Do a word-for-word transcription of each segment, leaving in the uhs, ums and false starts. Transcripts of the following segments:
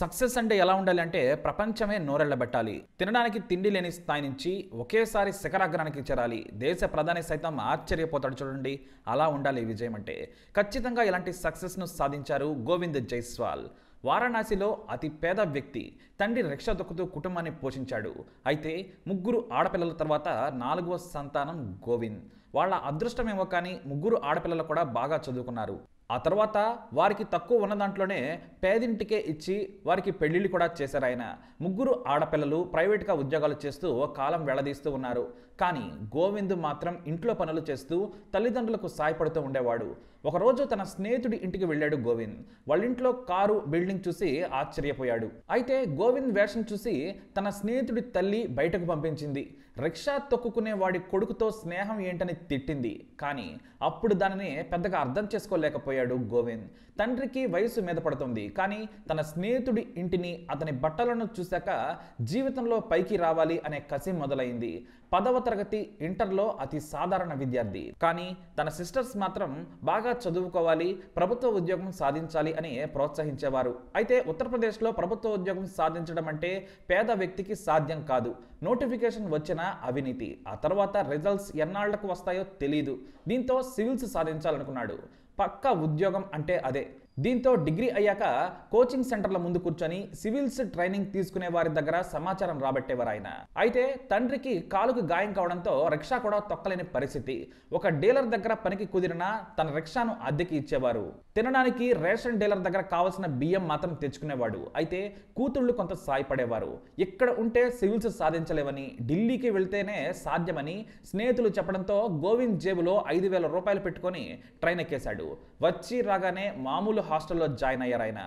Success అంటే ఎలా ఉండాలంటే ప్రపంచమే నోరెళ్ళబెట్టాలి. తినడానికి తిండి లేని స్థాయి నుంచి ఒకేసారి శిఖరాగ్రానికి చేరాలి. దేశ ప్రధాని సైతం ఆశ్చర్యపోతాడు చూడండి, అలా ఉండాలి విజయం అంటే. ఖచ్చితంగా ఇలాంటి సక్సెస్ను సాధించారు గోవింద్ జైస్వాల్. వారణాసిలో అతి పేద వ్యక్తి, తండ్రి రిక్షా దొక్కుతూ కుటుంబాన్ని పోషించాడు. అయితే ముగ్గురు ఆడపిల్లల తర్వాత నాలుగవ సంతానం గోవింద్. వాళ్ళ అదృష్టమేమో కానీ ముగ్గురు ఆడపిల్లలు కూడా బాగా చదువుకున్నారు. ఆ తర్వాత వారికి తక్కువ ఉన్న దాంట్లోనే పేదింటికే ఇచ్చి వారికి పెళ్లిళ్ళు కూడా చేశారు ఆయన. ముగ్గురు ఆడపిల్లలు ప్రైవేట్గా ఉద్యోగాలు చేస్తూ కాలం వెళ్లదీస్తూ ఉన్నారు. కానీ గోవింద్ మాత్రం ఇంట్లో పనులు చేస్తూ తల్లిదండ్రులకు సాయపడుతూ ఉండేవాడు. ఒకరోజు తన స్నేహితుడి ఇంటికి వెళ్ళాడు గోవింద్. వాళ్ళింట్లో కారు, బిల్డింగ్ చూసి ఆశ్చర్యపోయాడు. అయితే గోవింద్ వేషం చూసి తన స్నేహితుడి తల్లి బయటకు పంపించింది. రిక్షా తొక్కుకునే వాడి కొడుకుతో స్నేహం ఏంటని తిట్టింది. కానీ అప్పుడు దానిని పెద్దగా అర్థం చేసుకోలేకపోయాడు గోవింద్. తండ్రికి వయసు మీద పడుతుంది, కానీ తన స్నేహితుడి ఇంటిని, అతని బట్టలను చూశాక జీవితంలో పైకి రావాలి అనే కసి మొదలైంది. పదవ తరగతి ఇంటర్లో అతి సాధారణ విద్యార్థి, కానీ తన సిస్టర్స్ మాత్రం బాగా చదువుకోవాలి, ప్రభుత్వ ఉద్యోగం సాధించాలి అని ప్రోత్సహించేవారు. అయితే ఉత్తరప్రదేశ్లో ప్రభుత్వ ఉద్యోగం సాధించడం అంటే పేద వ్యక్తికి సాధ్యం కాదు. నోటిఫికేషన్ వచ్చిన అవినీతి, ఆ తర్వాత రిజల్ట్స్ ఎన్నాళ్లకు వస్తాయో తెలియదు. దీంతో సివిల్స్ సాధించాలనుకున్నాడు. పక్కా ఉద్యోగం అంటే అదే. దీంతో డిగ్రీ అయ్యాక కోచింగ్ సెంటర్ల ముందు కూర్చొని సివిల్స్ ట్రైనింగ్ తీసుకునే వారి దగ్గర సమాచారం రాబట్టేవారు ఆయన. అయితే తండ్రికి కాలుకు గాయం కావడంతో రిక్షా కూడా తొక్కలేని పరిస్థితి. ఒక డీలర్ దగ్గర పనికి కుదిరిన తన రిక్షాను అద్దెకి ఇచ్చేవారు. తినడానికి రేషన్ డీలర్ దగ్గర కావాల్సిన బియ్యం మాత్రం తెచ్చుకునేవాడు. అయితే కూతుళ్ళు కొంత సాయపడేవారు. ఇక్కడ ఉంటే సివిల్స్ సాధించలేవని, ఢిల్లీకి వెళ్తేనే సాధ్యమని స్నేహితులు చెప్పడంతో గోవింద్ జేబులో ఐదు వేల రూపాయలు పెట్టుకొని ట్రైన్ ఎక్కేశాడు. వచ్చి రాగానే మామూలు హాస్టల్లో జాయిన్ అయ్యారు ఆయన.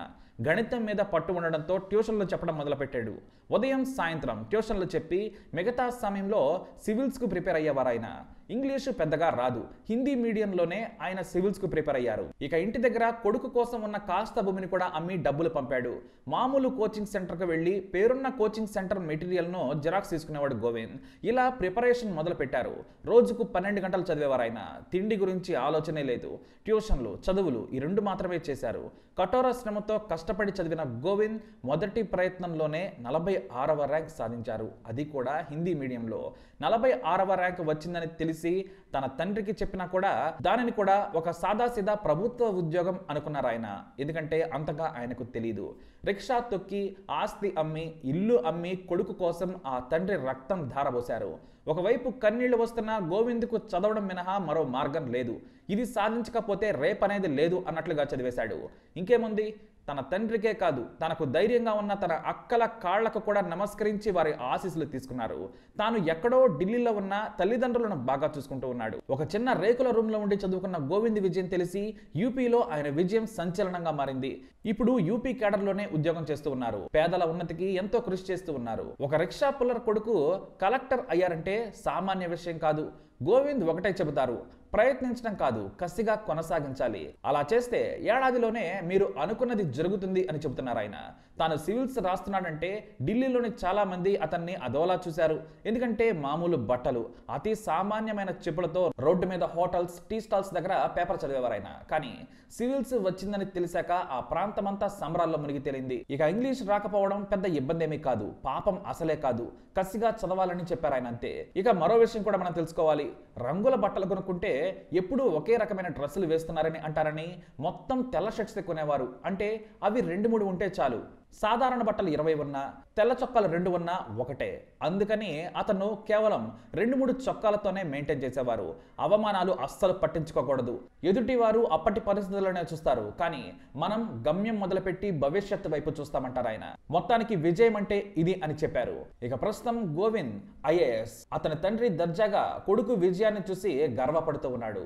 గణితం మీద పట్టు ఉండడంతో ట్యూషన్లు చెప్పడం మొదలుపెట్టాడు. ఉదయం సాయంత్రం ట్యూషన్లు చెప్పి మిగతా సమయంలో సివిల్స్కు ప్రిపేర్ అయ్యేవారు ఆయన. ఇంగ్లీషు పెద్దగా రాదు. హిందీ మీడియంలోనే ఆయన సివిల్స్కు ప్రిపేర్ అయ్యారు. ఇక ఇంటి దగ్గర కొడుకు కోసం ఉన్న కాస్త భూమిని కూడా అమ్మి డబ్బులు పంపాడు. మామూలు కోచింగ్ సెంటర్కు వెళ్ళి పేరున్న కోచింగ్ సెంటర్ మెటీరియల్ను జిరాక్స్ తీసుకునేవాడు గోవింద్. ఇలా ప్రిపరేషన్ మొదలుపెట్టారు. రోజుకు పన్నెండు గంటలు చదివేవారు ఆయన. తిండి గురించి ఆలోచనే లేదు. ట్యూషన్లు, చదువులు ఈ రెండు మాత్రమే చేశారు. కఠోర శ్రమతో కష్టపడి చదివిన గోవింద్ మొదటి ప్రయత్నంలోనే నలభై ఆరవ ర్యాంక్ సాధించారు, అది కూడా హిందీ మీడియంలో. నలభై ఆరవ ర్యాంక్ వచ్చిందని తెలిసి తన తండ్రికి చెప్పినా కూడా దానిని కూడా ఒక సాదాసీదా ప్రభుత్వ ఉద్యోగం అనుకున్నారు ఆయన. ఎందుకంటే అంతగా ఆయనకు తెలియదు. రిక్షా తొక్కి, ఆస్తి అమ్మి, ఇల్లు అమ్మి కొడుకు కోసం ఆ తండ్రి రక్తం ధారబోశారు. ఒకవైపు కన్నీళ్లు వస్తున్న గోవింద్కు చదవడం మినహా మరో మార్గం లేదు. ఇది సాధించకపోతే రేపనేది లేదు అన్నట్లుగా చదివేశాడు. ఇంకేముంది, తన తండ్రికే కాదు, తనకు ధైర్యంగా ఉన్న తన అక్కల కాళ్లకు కూడా నమస్కరించి వారి ఆశీస్సులు తీసుకున్నారు. తాను ఎక్కడో ఢిల్లీలో ఉన్న తల్లిదండ్రులను బాగా చూసుకుంటూ ఉన్నాడు. ఒక చిన్న రేకుల రూమ్లో ఉండి చదువుకున్న గోవింద్ విజయం తెలిసి యూపీలో ఆయన విజయం సంచలనంగా మారింది. ఇప్పుడు యూపీ కేడర్లోనే ఉద్యోగం చేస్తూ ఉన్నారు. పేదల ఉన్నతికి ఎంతో కృషి చేస్తూ ఉన్నారు. ఒక రిక్షా పుల్లర్ కొడుకు కలెక్టర్ అయ్యారంటే సామాన్య విషయం కాదు. గోవింద్ ఒకటే చెబుతారు, ప్రయత్నించడం కాదు, కసిగా కొనసాగించాలి. అలా చేస్తే ఏడాదిలోనే మీరు అనుకున్నది జరుగుతుంది అని చెబుతున్నారు ఆయన. తాను సివిల్స్ రాస్తున్నాడంటే ఢిల్లీలోని చాలా మంది అతన్ని అదోలా చూశారు. ఎందుకంటే మామూలు బట్టలు, అతి సామాన్యమైన చెప్పులతో రోడ్డు మీద హోటల్స్, టీ స్టాల్స్ దగ్గర పేపర్ చదివేవారు ఆయన. కానీ సివిల్స్ వచ్చిందని తెలిసాక ఆ ప్రాంతమంతా సంబరాల్లో మునిగి తేలింది. ఇక ఇంగ్లీష్ రాకపోవడం పెద్ద ఇబ్బంది ఏమీ కాదు, పాపం అసలే కాదు, కసిగా చదవాలని చెప్పారు ఆయన, అంతే. ఇక మరో విషయం కూడా మనం తెలుసుకోవాలి. రంగుల బట్టలు కొనుక్కుంటే ఎప్పుడూ ఒకే రకమైన డ్రెస్సులు వేస్తున్నారని అంటారని మొత్తం తెల్ల షర్ట్స్ కొనేవారు. అంటే అవి రెండు మూడు ఉంటే చాలు. సాధారణ బట్టలు ఇరవై ఉన్నా, తెల్ల చొక్కాలు రెండు ఉన్నా ఒకటే. అందుకని అతను కేవలం రెండు మూడు చొక్కాలతోనే మెయింటైన్ చేసేవారు. అవమానాలు అస్సలు పట్టించుకోకూడదు. ఎదుటి వారు అప్పటి పరిస్థితుల్లోనే చూస్తారు, కానీ మనం గమ్యం మొదలుపెట్టి భవిష్యత్తు వైపు చూస్తామంటారు ఆయన. మొత్తానికి విజయం అంటే ఇది అని చెప్పారు. ఇక ప్రస్తుతం గోవింద్ ఐ ఏ ఎస్. అతని తండ్రి దర్జాగా కొడుకు విజయాన్ని చూసి గర్వపడుతూ ఉన్నాడు.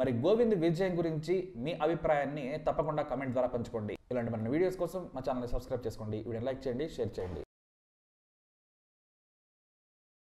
మరి గోవింద్ విజయం గురించి మీ అభిప్రాయాన్ని తప్పకుండా కమెంట్ ద్వారా పంచుకోండి. ఇలాంటి మన వీడియోస్ కోసం మా ఛానల్ని సబ్స్క్రైబ్ చేసుకోండి. వీడియోని లైక్ చేయండి, షేర్ చేయండి.